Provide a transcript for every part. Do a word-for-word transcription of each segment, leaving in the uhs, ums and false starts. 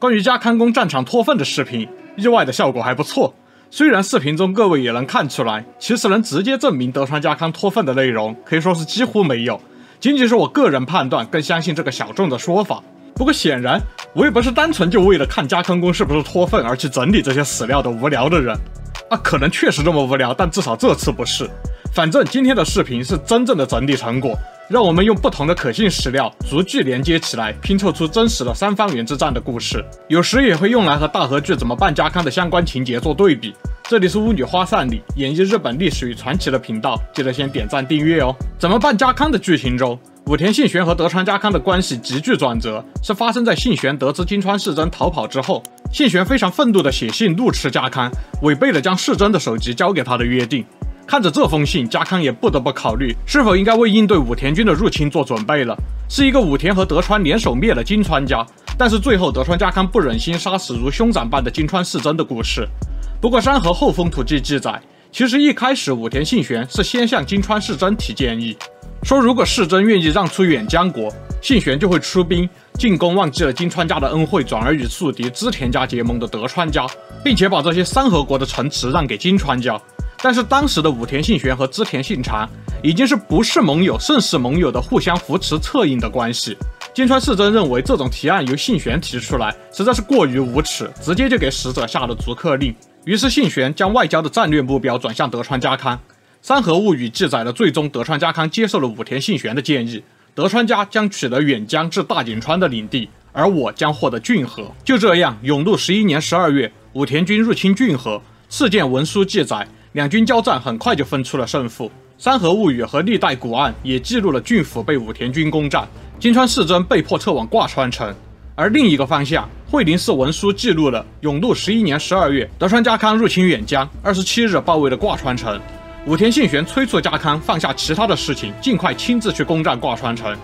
关于家看工战场脱粪的视频，意外的效果还不错。虽然视频中各位也能看出来，其实能直接证明德川家康脱粪的内容可以说是几乎没有，仅仅是我个人判断，更相信这个小众的说法。不过显然，我也不是单纯就为了看家康公是不是脱粪而去整理这些史料的无聊的人。啊，可能确实这么无聊，但至少这次不是。反正今天的视频是真正的整理成果，让我们用不同的可信史料逐句连接起来，拼凑出真实的三方原之战的故事。有时也会用来和大河剧《怎么办家康》的相关情节做对比。这里是巫女花散里演绎日本历史与传奇的频道，记得先点赞订阅哦。怎么办家康的剧情中，武田信玄和德川家康的关系急剧转折，是发生在信玄得知今川氏真逃跑之后。信玄非常愤怒地写信怒斥家康，违背了将氏真的首级交给他的约定。看着这封信，家康也不得不考虑是否应该为应对武田军的入侵做准备了。是一个武田和德川联手灭了今川家，但是最后德川家康不忍心杀死如兄长般的今川氏真的故事。不过山河后风土记记载，其实一开始武田信玄是先向今川氏真提建议，说如果世真愿意让出远江国，信玄就会出兵进攻忘记了今川家的恩惠，转而与宿敌织田家结盟的德川家，并且把这些山河国的城池让给今川家。但是当时的武田信玄和织田信长已经是不是盟友胜是盟友的互相扶持策应的关系。今川氏真认为这种提案由信玄提出来实在是过于无耻，直接就给使者下了逐客令。于是信玄将外交的战略目标转向德川家康。《山河物语》记载了最终德川家康接受了武田信玄的建议，德川家将取得远江至大井川的领地，而我将获得骏河。就这样，永禄十一年十二月，武田军入侵骏河。事件文书记载，两军交战很快就分出了胜负。《山河物语》和历代古案也记录了郡府被武田军攻占，今川氏真被迫撤往挂川城。而另一个方向，惠林寺文书记录了永禄十一年十二月，德川家康入侵远江，二十七日包围了挂川城。武田信玄催促家康放下其他的事情，尽快亲自去攻占挂川城。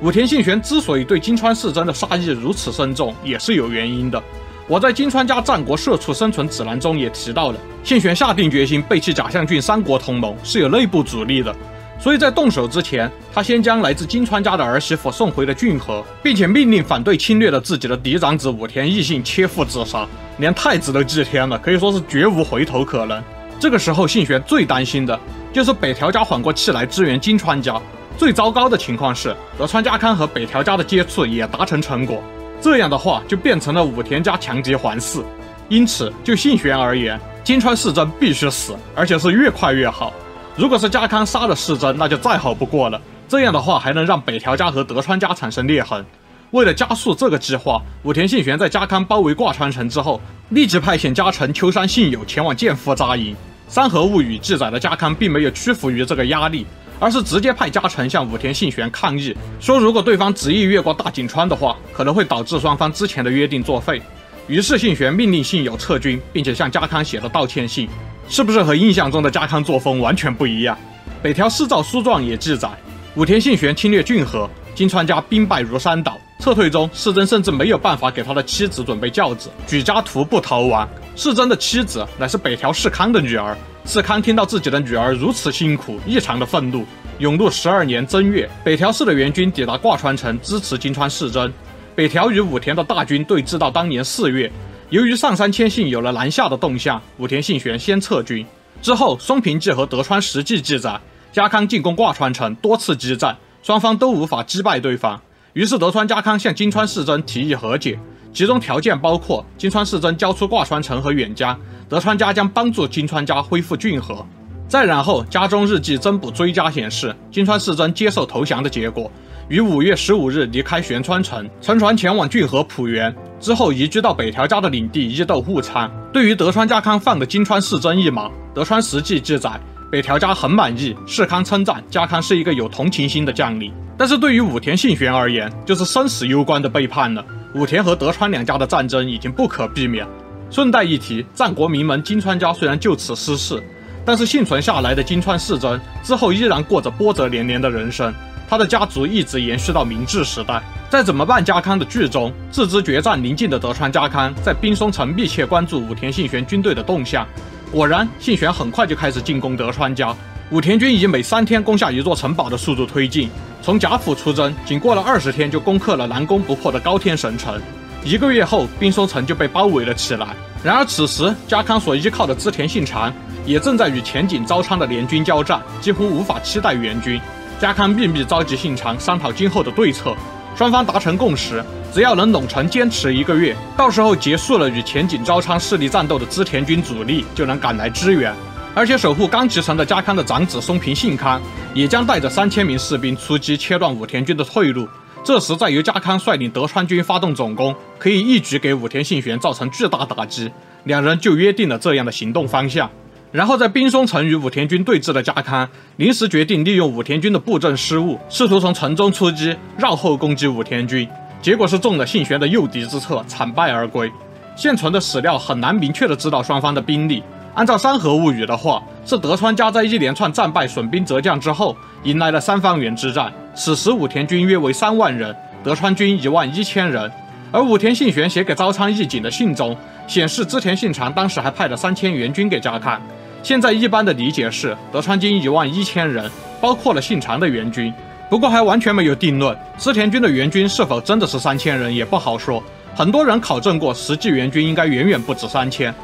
武田信玄之所以对今川氏真的杀意如此深重，也是有原因的。我在今川家战国社畜生存指南中也提到了，信玄下定决心背弃假象郡三国同盟是有内部阻力的，所以在动手之前，他先将来自今川家的儿媳妇送回了骏河，并且命令反对侵略了自己的嫡长子武田义信切腹自杀，连太子都祭天了，可以说是绝无回头可能。这个时候，信玄最担心的就是北条家缓过气来支援今川家。最糟糕的情况是，德川家康和北条家的接触也达成成果，这样的话就变成了武田家强敌环伺。因此，就信玄而言，今川氏真必须死，而且是越快越好。如果是家康杀了氏真，那就再好不过了。这样的话，还能让北条家和德川家产生裂痕。为了加速这个计划，武田信玄在家康包围挂川城之后，立即派遣家臣秋山信友前往建夫扎营。《山河物语》记载的家康并没有屈服于这个压力，而是直接派家臣向武田信玄抗议，说如果对方执意越过大井川的话，可能会导致双方之前的约定作废。于是信玄命令信友撤军，并且向家康写了道歉信。是不是和印象中的家康作风完全不一样？北条氏照书状也记载，武田信玄侵略骏河，今川家兵败如山倒，撤退中氏真甚至没有办法给他的妻子准备轿子，举家徒步逃亡。氏真的妻子乃是北条氏康的女儿，氏康听到自己的女儿如此辛苦，异常的愤怒。永禄十二年正月，北条氏的援军抵达挂川城，支持今川氏真。北条与武田的大军对峙到当年四月，由于上杉谦信有了南下的动向，武田信玄先撤军。之后，《松平记》和《德川时记》记载，家康进攻挂川城，多次激战，双方都无法击败对方。于是德川家康向今川氏真提议和解，其中条件包括今川氏真交出挂川城和远江，德川家将帮助今川家恢复骏河。再然后，家中日记增补追加显示，今川氏真接受投降的结果，于五月十五日离开玄川城，乘船前往骏河浦原，之后移居到北条家的领地伊豆户仓。对于德川家康放的今川氏真一马，德川时记记载，北条家很满意，氏康称赞家康是一个有同情心的将领。但是对于武田信玄而言，就是生死攸关的背叛了。武田和德川两家的战争已经不可避免。顺带一提，战国名门今川家虽然就此失势，但是幸存下来的今川氏真之后依然过着波折连连的人生，他的家族一直延续到明治时代。在怎么办家康的剧中，自知决战临近的德川家康在滨松城密切关注武田信玄军队的动向。果然，信玄很快就开始进攻德川家。武田军以每三天攻下一座城堡的速度推进，从甲府出征，仅过了二十天就攻克了南攻不破的高天神城。一个月后，冰松城就被包围了起来。然而，此时家康所依靠的织田信长也正在与前井昭昌的联军交战，几乎无法期待援军。家康秘密召集信长商讨今后的对策，双方达成共识，只要能拢城坚持一个月，到时候结束了与前井昭昌势力战斗的织田军主力就能赶来支援。 而且守护冈崎城的家康的长子松平信康也将带着三千名士兵出击，切断武田军的退路。这时，再由家康率领德川军发动总攻，可以一举给武田信玄造成巨大打击。两人就约定了这样的行动方向。然后，在冰松城与武田军对峙的家康临时决定利用武田军的布阵失误，试图从城中出击，绕后攻击武田军。结果是中了信玄的诱敌之策，惨败而归。现存的史料很难明确地知道双方的兵力。 按照《山河物语》的话，是德川家在一连串战败、损兵折将之后，迎来了三方原之战。此时武田军约为三万人，德川军一万一千人。而武田信玄写给朝仓义景的信中显示，织田信长当时还派了三千援军给家康。现在一般的理解是，德川军一万一千人，包括了信长的援军。不过还完全没有定论，织田军的援军是否真的是三千人也不好说。很多人考证过，实际援军应该远远不止三千。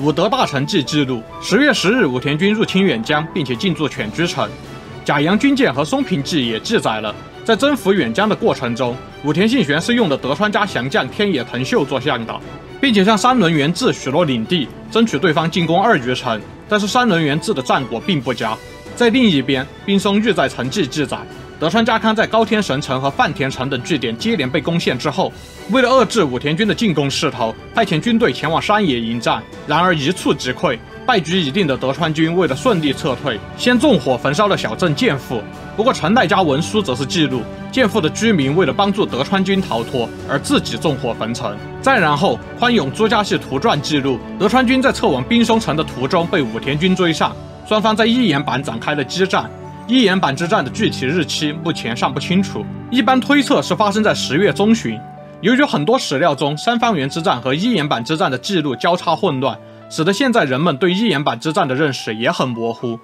《武德大臣记》记录， 十月十日，武田军入侵远江，并且进驻犬居城。假阳军舰和松平记也记载了，在征服远江的过程中，武田信玄是用的德川家降将天野藤秀做向导，并且向山轮源治许诺领地，争取对方进攻二居城。但是山轮源治的战果并不佳。在另一边，冰松御在城记记载，德川家康在高天神城和饭田城等据点接连被攻陷之后。 为了遏制武田军的进攻势头，派遣军队前往山野迎战。然而一触即溃，败局已定的德川军为了顺利撤退，先纵火焚烧了小镇建父。不过城内家文书则是记录，建父的居民为了帮助德川军逃脱，而自己纵火焚城。再然后，宽永朱家系图传记录，德川军在撤往冰松城的途中被武田军追上，双方在一岩坂展开了激战。 一岩坂之战的具体日期目前尚不清楚，一般推测是发生在十月中旬。 由于很多史料中三方原之战和一岩坂之战的记录交叉混乱，使得现在人们对一岩坂之战的认识也很模糊。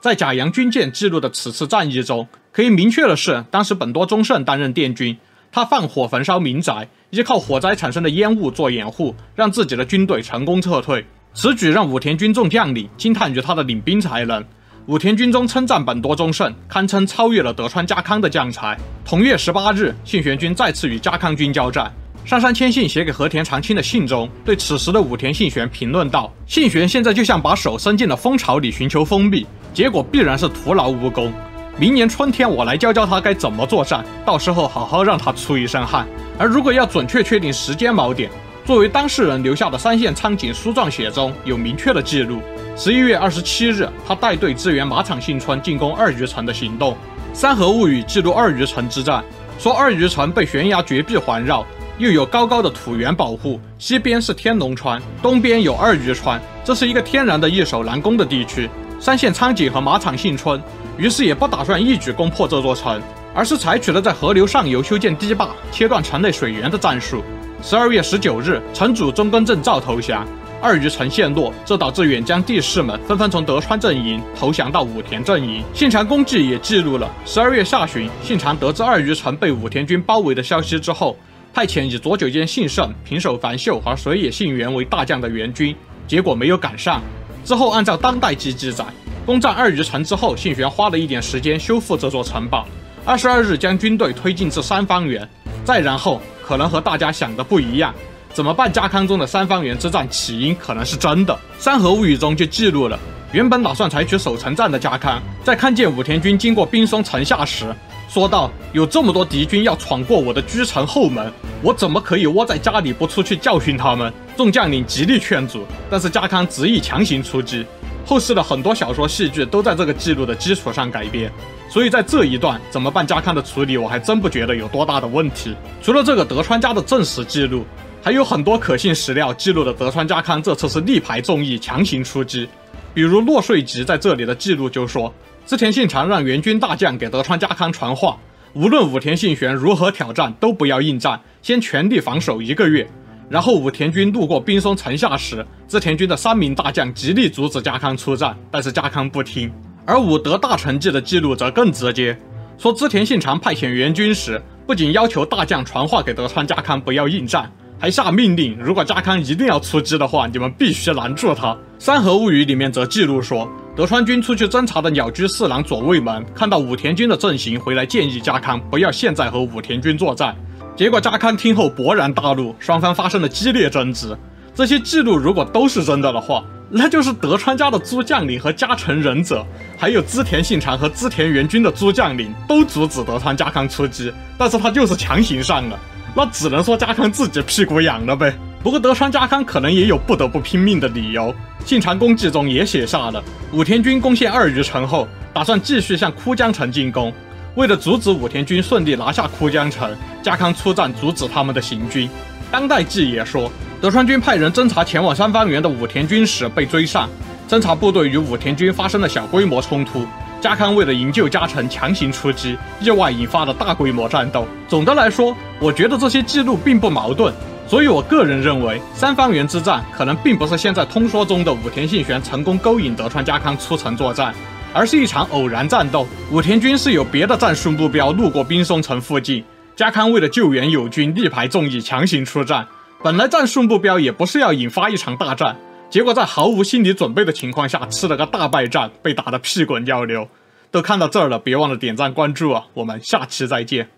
在假阳军舰记录的此次战役中，可以明确的是，当时本多忠胜担任殿军，他放火焚烧民宅，依靠火灾产生的烟雾做掩护，让自己的军队成功撤退。此举让武田军众将领惊叹于他的领兵才能。 武田军中称赞本多忠胜，堪称超越了德川家康的将才。同月十八日，信玄军再次与家康军交战。上杉谦信写给和田长清的信中，对此时的武田信玄评论道：“信玄现在就像把手伸进了蜂巢里寻求蜂蜜，结果必然是徒劳无功。明年春天我来教教他该怎么作战，到时候好好让他出一身汗。”而如果要准确确定时间锚点，作为当事人留下的三线苍井书状写中有明确的记录。 十一月二十七日，他带队支援马场幸村进攻二余城的行动。《山河物语》记录二余城之战，说二余城被悬崖绝壁环绕，又有高高的土原保护，西边是天龙川，东边有二余川，这是一个天然的易守难攻的地区。山县苍井和马场幸村于是也不打算一举攻破这座城，而是采取了在河流上游修建堤坝，切断城内水源的战术。十二月十九日，城主中根正照投降。 二余城陷落，这导致远江地士们纷纷从德川阵营投降到武田阵营。信长公记也记录了， 十二月下旬，信长得知二余城被武田军包围的消息之后，派遣以左久间信胜、平手繁秀和水野信元为大将的援军，结果没有赶上。之后按照当代记记载，攻占二余城之后，信玄花了一点时间修复这座城堡。二十二日将军队推进至三方原，再然后可能和大家想的不一样。 怎么办？家康中的三方原之战起因可能是真的，《山河物语》中就记录了。原本打算采取守城战的家康，在看见武田军经过冰松城下时，说道：“有这么多敌军要闯过我的居城后门，我怎么可以窝在家里不出去教训他们？”众将领极力劝阻，但是家康执意强行出击。后世的很多小说、戏剧都在这个记录的基础上改编。 所以在这一段怎么办家康的处理，我还真不觉得有多大的问题。除了这个德川家的正史记录，还有很多可信史料记录的德川家康这次是力排众议，强行出击。比如落税集在这里的记录就说，织田信长让援军大将给德川家康传话，无论武田信玄如何挑战，都不要应战，先全力防守一个月。然后武田军路过冰松城下时，织田军的三名大将极力阻止家康出战，但是家康不听。 而《武德大臣记》的记录则更直接，说织田信长派遣援军时，不仅要求大将传话给德川家康不要应战，还下命令，如果家康一定要出击的话，你们必须拦住他。《三河物语》里面则记录说，德川军出去侦察的鸟居四郎左卫门看到武田军的阵型，回来建议家康不要现在和武田军作战。结果家康听后勃然大怒，双方发生了激烈争执。这些记录如果都是真的的话， 那就是德川家的诸将领和加城忍者，还有织田信长和织田元军的诸将领都阻止德川家康出击，但是他就是强行上了，那只能说家康自己屁股痒了呗。不过德川家康可能也有不得不拼命的理由，信长公记中也写下了，武田军攻陷二余城后，打算继续向枯江城进攻。为了阻止武田军顺利拿下枯江城，家康出战阻止他们的行军。当代记也说， 德川军派人侦察前往三方原的武田军时被追上，侦察部队与武田军发生了小规模冲突。家康为了营救家臣，强行出击，意外引发了大规模战斗。总的来说，我觉得这些记录并不矛盾，所以我个人认为，三方原之战可能并不是现在通说中的武田信玄成功勾引德川家康出城作战，而是一场偶然战斗。武田军是有别的战术目标路过滨松城附近，家康为了救援友军，力排众议，强行出战。 本来战术目标也不是要引发一场大战，结果在毫无心理准备的情况下吃了个大败仗，被打得屁滚尿流。都看到这儿了，别忘了点赞关注啊！我们下期再见。